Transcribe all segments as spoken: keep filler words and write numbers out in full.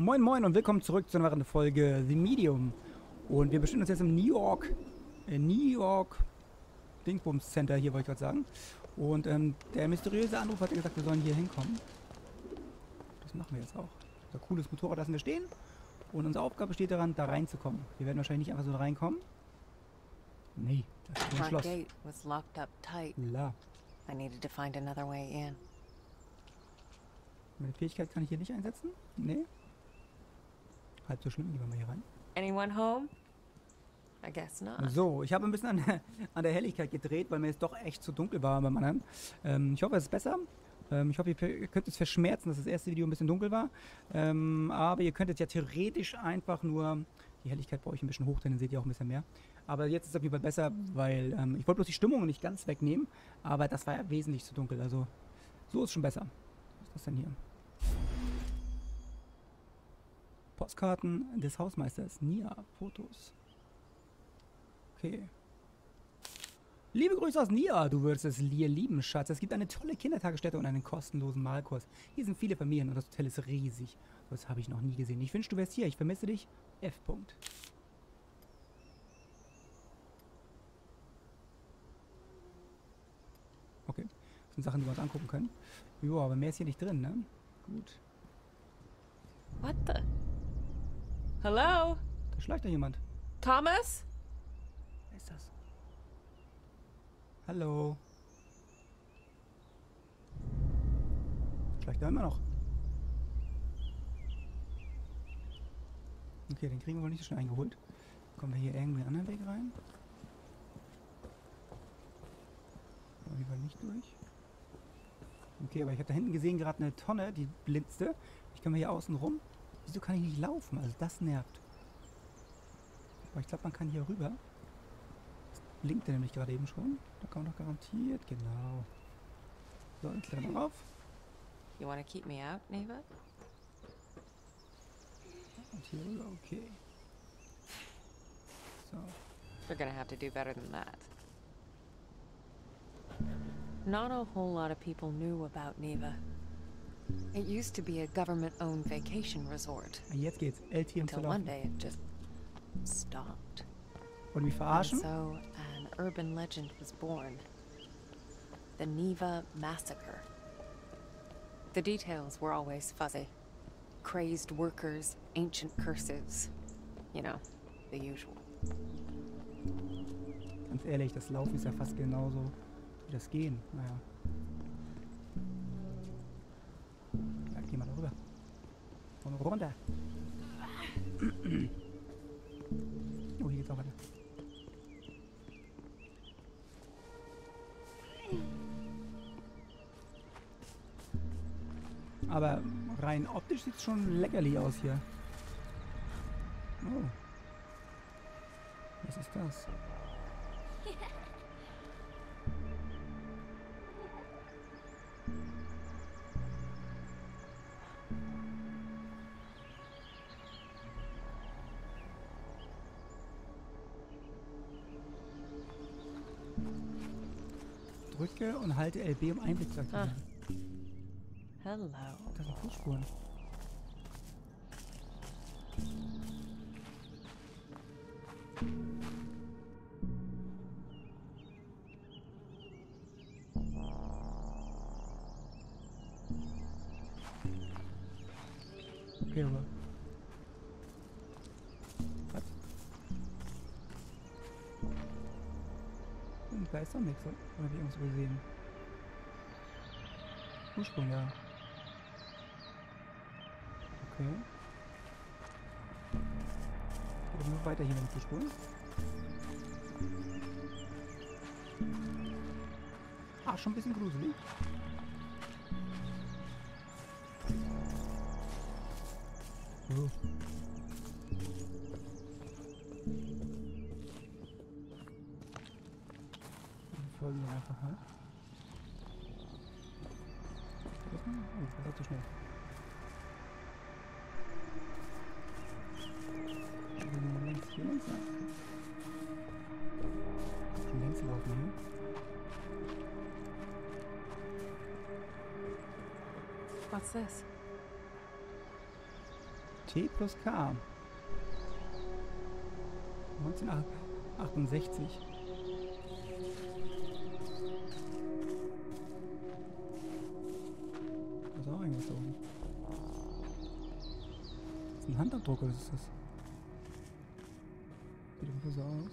Moin moin und willkommen zurück zu einer weiteren Folge The Medium. Und wir befinden uns jetzt im New York, New York Dingsbums Center hier, wollte ich gerade sagen. Und ähm, der mysteriöse Anruf hat gesagt, wir sollen hier hinkommen. Das machen wir jetzt auch. Unser cooles Motorrad lassen wir stehen. Und unsere Aufgabe besteht daran, da reinzukommen. Wir werden wahrscheinlich nicht einfach so reinkommen. Nee, das ist ein Schloss. La. Meine Fähigkeit kann ich hier nicht einsetzen? Nee. Halb so schlimm, gehen wir mal hier rein. Anyone home? I guess not. So, ich habe ein bisschen an der, an der Helligkeit gedreht, weil mir jetzt doch echt zu dunkel war bei meinem. Ähm, ich hoffe, es ist besser. Ähm, ich hoffe, ihr könnt es verschmerzen, dass das erste Video ein bisschen dunkel war. Ähm, aber ihr könntet ja theoretisch einfach nur... Die Helligkeit brauche ich ein bisschen hoch, denn dann seht ihr auch ein bisschen mehr. Aber jetzt ist es auf jeden Fall besser, weil ähm, ich wollte bloß die Stimmung nicht ganz wegnehmen. Aber das war ja wesentlich zu dunkel. Also, so ist schon besser. Was ist das denn hier? Postkarten des Hausmeisters. Nia, Fotos. Okay. Liebe Grüße aus Nia, du würdest es dir lieben, Schatz. Es gibt eine tolle Kindertagesstätte und einen kostenlosen Malkurs. Hier sind viele Familien und das Hotel ist riesig. Das habe ich noch nie gesehen. Ich wünschte, du wärst hier. Ich vermisse dich. F. -Punkt. Okay. Das sind Sachen, die wir uns angucken können. Joa, aber mehr ist hier nicht drin, ne? Gut. What the? Hallo? Da schleicht da jemand. Thomas? Wer ist das? Hallo? Schleicht da immer noch. Okay, den kriegen wir wohl nicht so schnell eingeholt. Kommen wir hier irgendwie einen anderen Weg rein? Auf jeden Fall nicht durch. Okay, aber ich habe da hinten gesehen gerade eine Tonne, die blitzte. Ich komme hier außen rum. Wieso kann ich nicht laufen? Also das nervt. Aber ich glaube, man kann hier rüber. Das blinkte nämlich gerade eben schon. Da kann man doch garantiert, genau. So, dann klettern wir auf. You wanna keep me out, Neva? Und hier rüber, okay. So. We're gonna have to do better than that. Not a whole lot of people knew about Neva. It used to be a government-owned vacation resort. Jetzt geht's. L T M until one day it just stopped. Und mich verarschen? And so an urban legend was born. The Neva massacre. The details were always fuzzy. Crazed workers, ancient curses, you know, the usual. Ganz ehrlich, das Laufen ist ja fast genauso. Das gehen, naja. Ja, geh mal da rüber. Komm runter. Oh, hier geht's auch weiter. Aber rein optisch sieht's schon leckerli aus hier. Oh. Was ist das? Drücke und halte L B, um Einblick zu aktivieren. Ah. Hello. Das sind Fußspuren. Okay, aber. Was? Da ist doch nichts, oder? Oder habe ich irgendwas übersehen? Ursprung, ja. Okay. Geht nur weiter hier mit dem Ursprung. Ah, schon ein bisschen gruselig. Oh. Einfach halt. Oh, das war zu schnell. Links, hier links lang. Schon links laufen hier. What's this? T plus K. neunzehnhundertachtundsechzig. Da ist auch irgendwas da oben. Ist ein Handabdruck oder ist das? Sieht irgendwo so aus.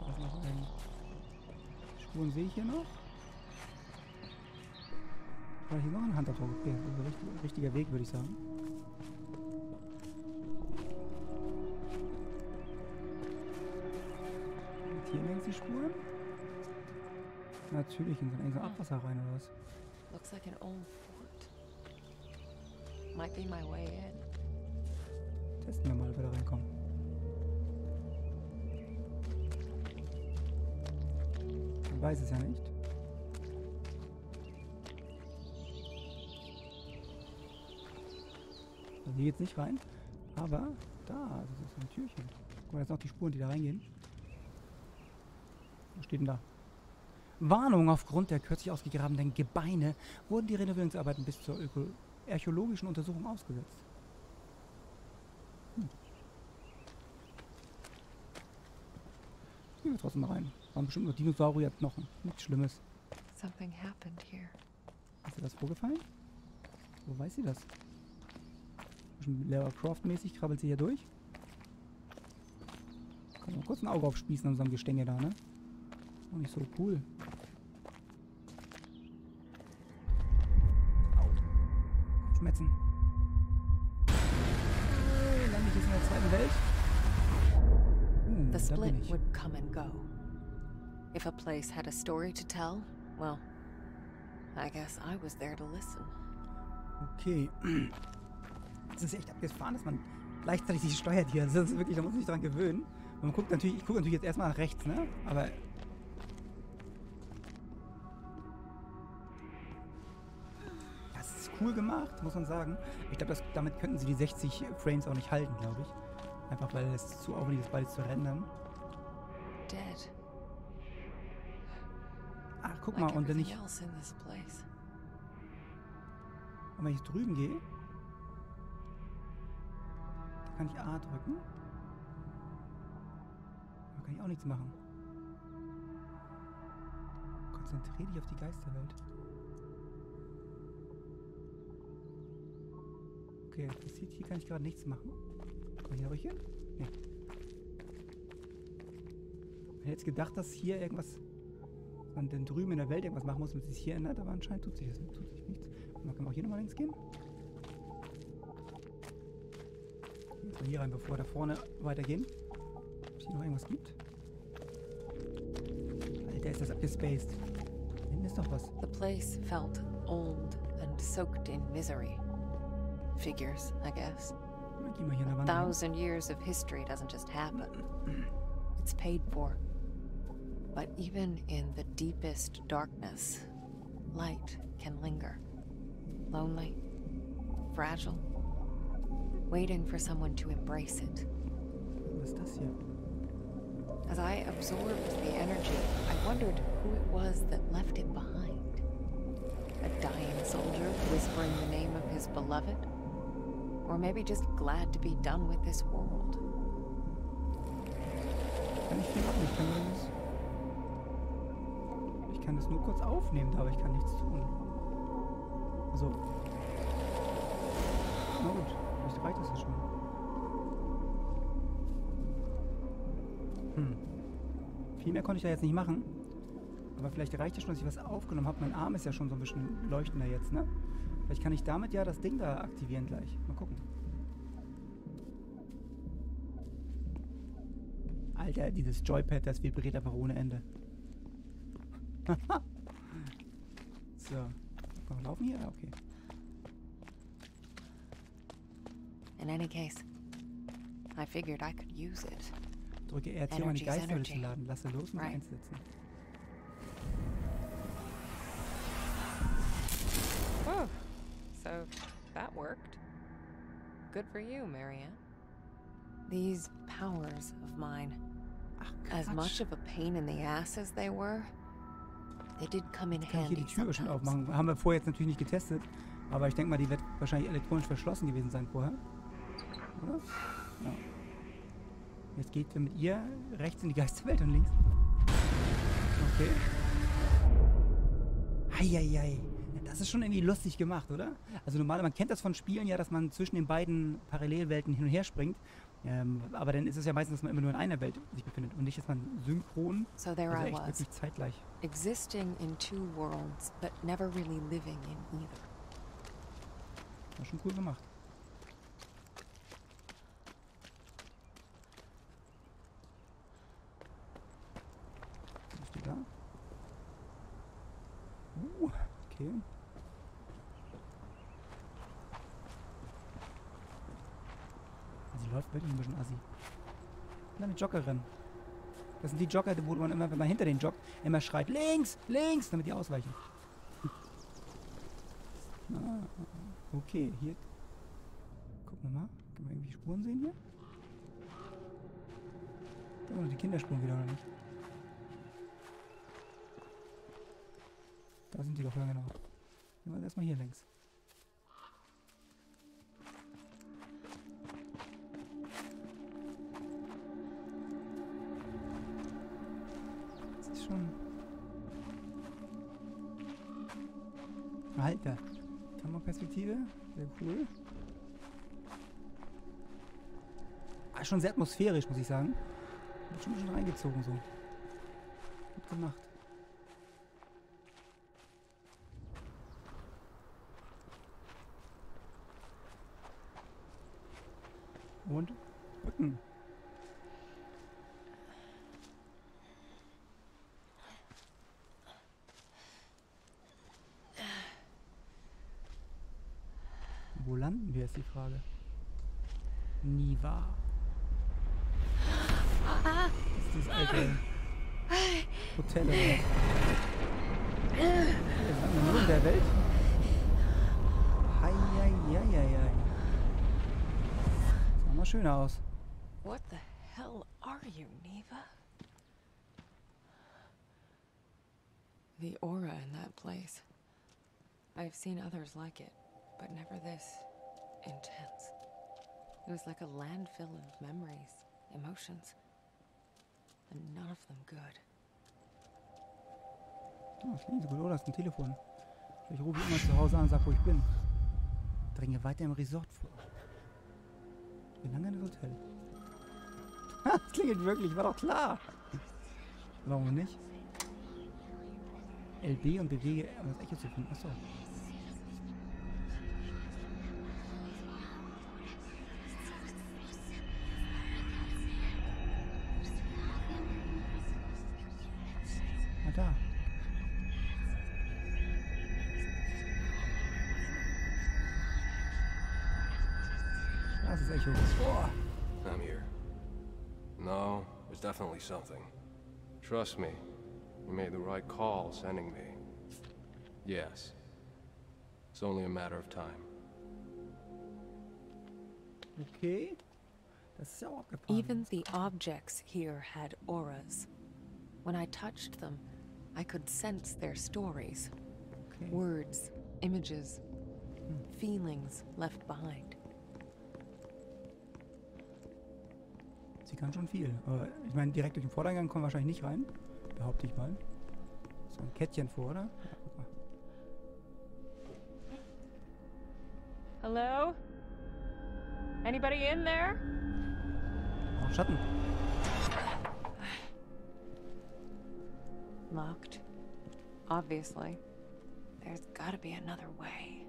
Da ist noch ein. Spuren sehe ich hier noch. War hier noch ein Handabdruck? Okay, also richtig, richtiger Weg, würde ich sagen. Und hier längs die Spuren? Natürlich, in so ein enges Abwasser rein oder was? Looks like an old fort. Might be my way in. Testen wir mal, ob wir da reinkommen. Man weiß es ja nicht. Hier geht's nicht rein, aber da, das ist ein Türchen. Guck mal, jetzt noch die Spuren, die da reingehen. Was steht denn da? Warnung, aufgrund der kürzlich ausgegrabenen Gebeine wurden die Renovierungsarbeiten bis zur archäologischen Untersuchung ausgesetzt. Hm. Gehen wir trotzdem mal rein. Waren bestimmt nur Dinosaurierknochen. Nichts Schlimmes. Something happened here. Ist dir das vorgefallen? Wo weiß sie das? Lara Croft-mäßig krabbelt sie hier durch. Kann man kurz ein Auge aufspießen an unserem Gestänge da, ne? Auch nicht so cool. Au. Schmerzen. Hey, lande ich jetzt in der zweiten Welt? Hm, the split would come and go. If a place had a story to tell, well, I guess I was there to listen. Okay. Das ist echt abgefahren, dass man gleichzeitig steuert hier. Das ist wirklich, da muss man sich dran gewöhnen. Und man guckt natürlich, ich gucke natürlich jetzt erstmal nach rechts, ne? Aber. Das ist cool gemacht, muss man sagen. Ich glaube, damit könnten sie die sechzig Frames auch nicht halten, glaube ich. Einfach weil es zu aufwendig ist, beides zu rendern. Dead. Ach, guck mal, und wenn ich. Und wenn ich drüben gehe. Kann ich A drücken? Da kann ich auch nichts machen. Konzentriere dich auf die Geisterwelt. Okay, das passiert. Hier kann ich gerade nichts machen. Kann ich hier ruhig hin? Nee. Ich hätte jetzt gedacht, dass hier irgendwas... man denn drüben in der Welt irgendwas machen muss, damit es sich hier ändert, aber anscheinend tut sich das nicht. Tut sich nichts. Und dann können wir auch hier nochmal links gehen. Jetzt mal hier rein, bevor wir da vorne weitergehen. Ob es hier noch irgendwas gibt? Alter, ist das abgespaced. Hinten ist doch was. The place felt old and soaked in misery. Figures, I guess. Geh mal hier an der Wand. A thousand years of history doesn't just happen. It's paid for. But even in the deepest darkness, light can linger. Lonely, fragile. Waiting for someone to embrace it. Was ist das hier? As I absorbed the energy, I wondered who it was that left it behind. A dying soldier whispering the name of his beloved? Or maybe just glad to be done with this world. Kann ich viel machen? Ich kann das, ich kann das nur kurz aufnehmen, aber ich kann nichts tun. Also. Na gut. Vielleicht reicht das ja schon. Hm. Viel mehr konnte ich da jetzt nicht machen. Aber vielleicht reicht ja schon, dass ich was aufgenommen habe. Mein Arm ist ja schon so ein bisschen leuchtender jetzt, ne? Vielleicht kann ich damit ja das Ding da aktivieren gleich. Mal gucken. Alter, dieses Joypad, das vibriert einfach ohne Ende. So. Kann man laufen hier? Ja, okay. In any case, I figured I could use it. Drücke R T, um eine Geisterwelt zu laden. Lasse los und einsetzen. Oh, so that worked. Good for you, Marianne. These powers of mine, as much of a pain in the ass as they were, Kann ich hier die Tür schon aufmachen? Haben wir vorher jetzt natürlich nicht getestet, aber ich denke mal, die wird wahrscheinlich elektronisch verschlossen gewesen sein vorher. Oder? Ja. Jetzt geht wir mit ihr rechts in die Geisterwelt und links. Okay. Eieiei. Das ist schon irgendwie lustig gemacht, oder? Also normal, man kennt das von Spielen ja, dass man zwischen den beiden Parallelwelten hin und her springt. Ähm, aber dann ist es ja meistens, dass man immer nur in einer Welt sich befindet und nicht, dass man synchron, so also echt was, wirklich zeitgleich. Existing in two worlds, but never really living in either. Das ist schon cool gemacht. Was steht da? Uh, okay. Läuft wirklich ein bisschen assi. Eine Joggerin. Das sind die Jogger, wo man immer, wenn man hinter den joggt, immer schreit, links, links, damit die ausweichen. Ah, okay, hier. Gucken wir mal. Können wir irgendwie Spuren sehen hier? Da haben wir die Kinderspuren wieder, oder nicht? Da sind die doch, ja genau. Gehen wir erstmal hier links. Alter, Kameraperspektive, sehr cool. Ah, schon sehr atmosphärisch, muss ich sagen. Wird schon, schon reingezogen so. Gut gemacht. Und Rücken. Wo landen wir, ist die Frage. Niva. Das ist das alte Hotel. Oder? Wir landen nur in der Welt. Heieieiei. Sieht mal schön aus. What the hell are you, Neva? The aura in that place. I've seen others like it. But never this intense. It was like a landfill of memories, emotions, and none of them good. Oh, das klingt so gut, oder? Das ist ein Telefon. Ich rufe immer zu Hause an und sage, wo ich bin. Dringe weiter im Resort vor. Wie lange in das Hotel? Das klingelt wirklich, war doch klar. Warum nicht? L B und bewege, um das Echo zu finden. Achso. Da. Das ist echt hoch. Boah. I'm here. No, there's definitely something. Trust me, you made the right call sending me. Yes. It's only a matter of time. Okay. Das ist ja auch abgefahren. Even the objects here had auras. When I touched them, I could sense their stories, okay. Words, images, hm. feelings left behind. Sie kann schon viel. Aber ich meine, direkt durch den Vordergang kommen wir wahrscheinlich nicht rein. Behaupte ich mal. So ein Kettchen vor, oder? Hello? Anybody in there? Oh, Schatten. Locked. Obviously. There's gotta be another way.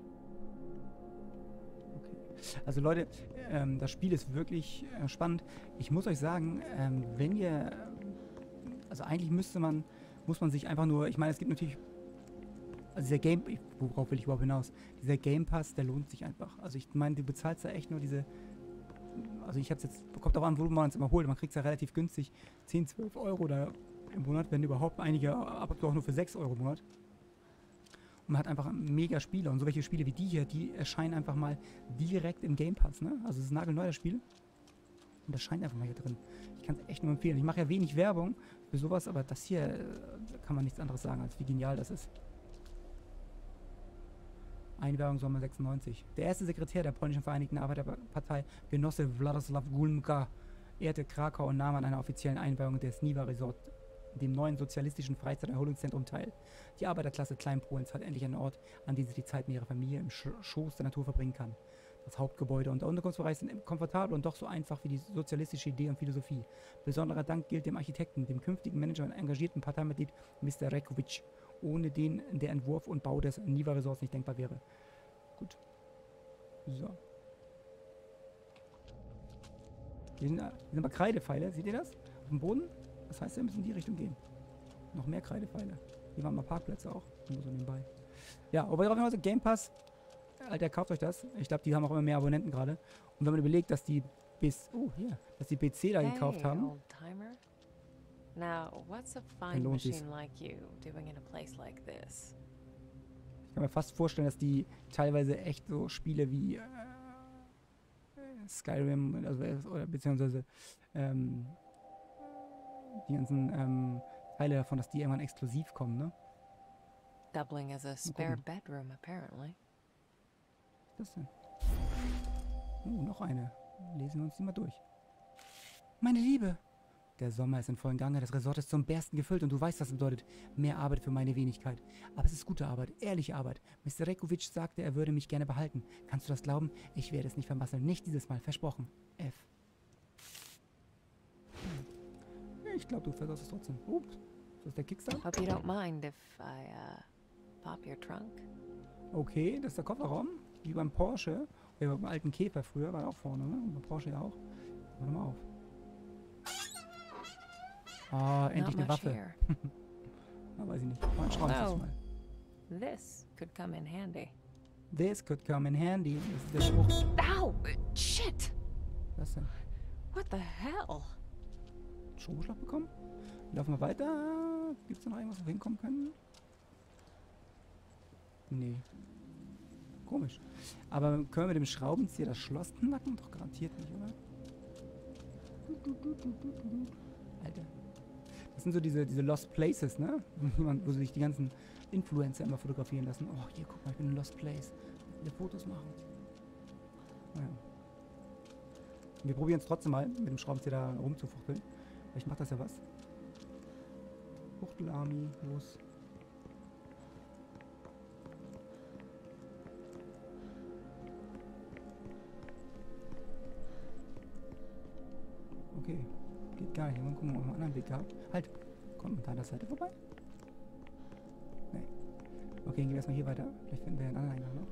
Okay. Also Leute, ähm, das Spiel ist wirklich äh, spannend. Ich muss euch sagen, ähm, wenn ihr... Also eigentlich müsste man... Muss man sich einfach nur... Ich meine, es gibt natürlich... Also dieser Game... Worauf will ich überhaupt hinaus? Dieser Game Pass, der lohnt sich einfach. Also ich meine, du bezahlst ja echt nur diese... Also ich hab's jetzt... Kommt auch an, wo man es immer holt. Man kriegt es ja relativ günstig. zehn, zwölf Euro oder... im Monat, wenn überhaupt einige, aber auch nur für sechs Euro im Monat. Und man hat einfach mega Spiele. Und so welche Spiele wie die hier, die erscheinen einfach mal direkt im Game Pass, ne? Also es ist ein nagelneu, das Spiel. Und das scheint einfach mal hier drin. Ich kann es echt nur empfehlen. Ich mache ja wenig Werbung für sowas, aber das hier kann kann man nichts anderes sagen, als wie genial das ist. Einweihung Sommer sechsundneunzig. Der erste Sekretär der polnischen Vereinigten Arbeiterpartei, Genosse Władysław Gomułka, ehrte Krakau und nahm an einer offiziellen Einweihung des NIWA Resort, dem neuen sozialistischen Freizeiterholungszentrum, teil. Die Arbeiterklasse Kleinpolens hat endlich einen Ort, an dem sie die Zeit mit ihrer Familie im Schoß der Natur verbringen kann. Das Hauptgebäude und der Unterkunftsbereich sind komfortabel und doch so einfach wie die sozialistische Idee und Philosophie. Besonderer Dank gilt dem Architekten, dem künftigen Manager und engagierten Parteimitglied Mister Rekowicz, ohne den der Entwurf und Bau des NIWA Resorts nicht denkbar wäre. Gut. So. Hier sind, hier sind aber Kreidepfeile. Seht ihr das? Auf dem Boden? Das heißt, wir müssen in die Richtung gehen. Noch mehr Kreidepfeile. Hier waren mal Parkplätze auch. Nur so nebenbei. Ja, aber drauf hinaus, Game Pass. Alter, kauft euch das. Ich glaube, die haben auch immer mehr Abonnenten gerade. Und wenn man überlegt, dass die bis, oh, hier, dass die P C da gekauft haben. Dann lohnt sich's. Ich kann mir fast vorstellen, dass die teilweise echt so Spiele wie äh, Skyrim, also, oder beziehungsweise ähm, die ganzen ähm, Teile davon, dass die irgendwann exklusiv kommen, ne? Doubling as a spare bedroom, apparently. Was denn? Oh, noch eine. Lesen wir uns die mal durch. Meine Liebe! Der Sommer ist in vollen Gange, das Resort ist zum Bersten gefüllt und du weißt, was das bedeutet. Mehr Arbeit für meine Wenigkeit. Aber es ist gute Arbeit, ehrliche Arbeit. Mister Rekowicz sagte, er würde mich gerne behalten. Kannst du das glauben? Ich werde es nicht vermasseln. Nicht dieses Mal. Versprochen. F. Hm. Ich glaube, du versaust es trotzdem. Ups. Das ist der Kickstarter. Hope you don't mind if I, uh, pop your trunk. Okay, das ist der Kofferraum. Wie beim Porsche, oder beim alten Käfer früher, war auch vorne, ne? Und beim Porsche ja auch. Warte mal auf. Ah, endlich eine Waffe. Na, weiß ich nicht. Mal schauen wir uns das mal. This could come in handy. This could come in handy. Das ist der Spruch. Au! Shit! Was denn? What the hell? Schubschlag bekommen? Laufen wir weiter. Gibt's da noch irgendwas, wo wir hinkommen können? Nee. Komisch. Aber können wir mit dem Schraubenzieher das Schloss knacken? Doch garantiert nicht, oder? Alter. Das sind so diese, diese Lost Places, ne? Wo sich die ganzen Influencer immer fotografieren lassen. Oh, hier, guck mal, ich bin in Lost Place. Ich will Fotos machen. Naja. Wir probieren es trotzdem mal, mit dem Schraubenzieher da rumzufuchteln. Vielleicht macht das ja was. Fuchtelarmee, los. Okay, geht gar nicht. Mal gucken, ob wir einen anderen Weg gehabt. Halt! Kommt man da an der Seite vorbei? Nee. Okay, gehen wir erstmal hier weiter. Vielleicht finden wir einen anderen Eingang noch. Auf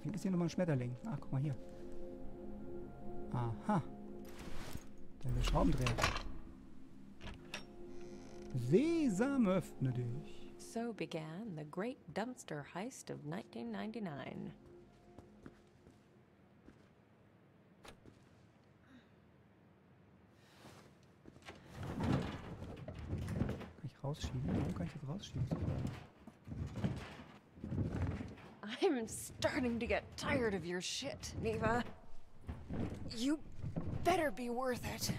jeden Fall ist hier nochmal ein Schmetterling. Ah, guck mal hier. Aha. Dann der Schraubendreher. Sesam, öffne dich. So begann the Great Dumpster Heist of nineteen ninety-nine. Rausschieben? Warum kann ich das rausschieben? I'm starting to get tired of your shit, Neva. You better be worth it.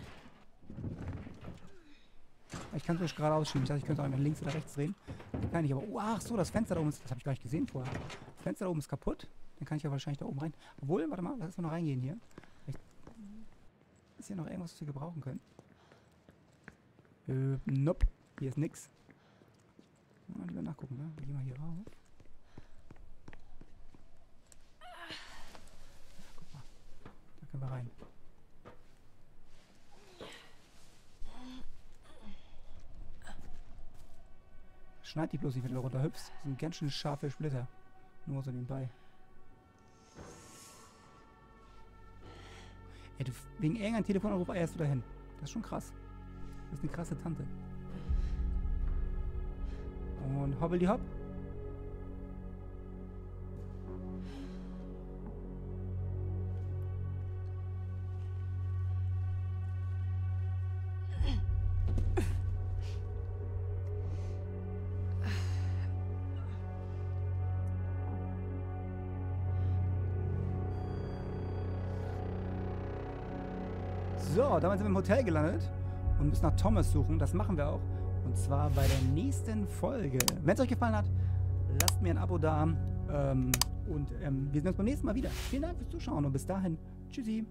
Ich kann es nicht gerade ausschieben. Ich dachte, ich könnte auch nach links oder rechts drehen. Kann ich aber. Oh, ach so, das Fenster da oben ist. Das habe ich gar nicht gesehen vorher. Das Fenster da oben ist kaputt. Dann kann ich ja wahrscheinlich da oben rein. Obwohl, warte mal, lass uns mal noch reingehen hier. Vielleicht ist hier noch irgendwas, was wir gebrauchen können. Äh, nope. Hier ist nix. Mal lieber nachgucken, ne? Gehen wir hier rauf. Guck mal. Da können wir rein. Schneid die bloß nicht, wenn du runter hüpfst. Das sind ganz schön scharfe Splitter. Nur so nebenbei. Ja, du, wegen irgendeinem Telefonanruf eierst du dahin. Das ist schon krass. Das ist eine krasse Tante. Und hobbel die hopp. So, damit sind wir im Hotel gelandet und müssen nach Thomas suchen. Das machen wir auch. Und zwar bei der nächsten Folge. Wenn es euch gefallen hat, lasst mir ein Abo da. Ähm, und ähm, wir sehen uns beim nächsten Mal wieder. Vielen Dank fürs Zuschauen und bis dahin. Tschüssi.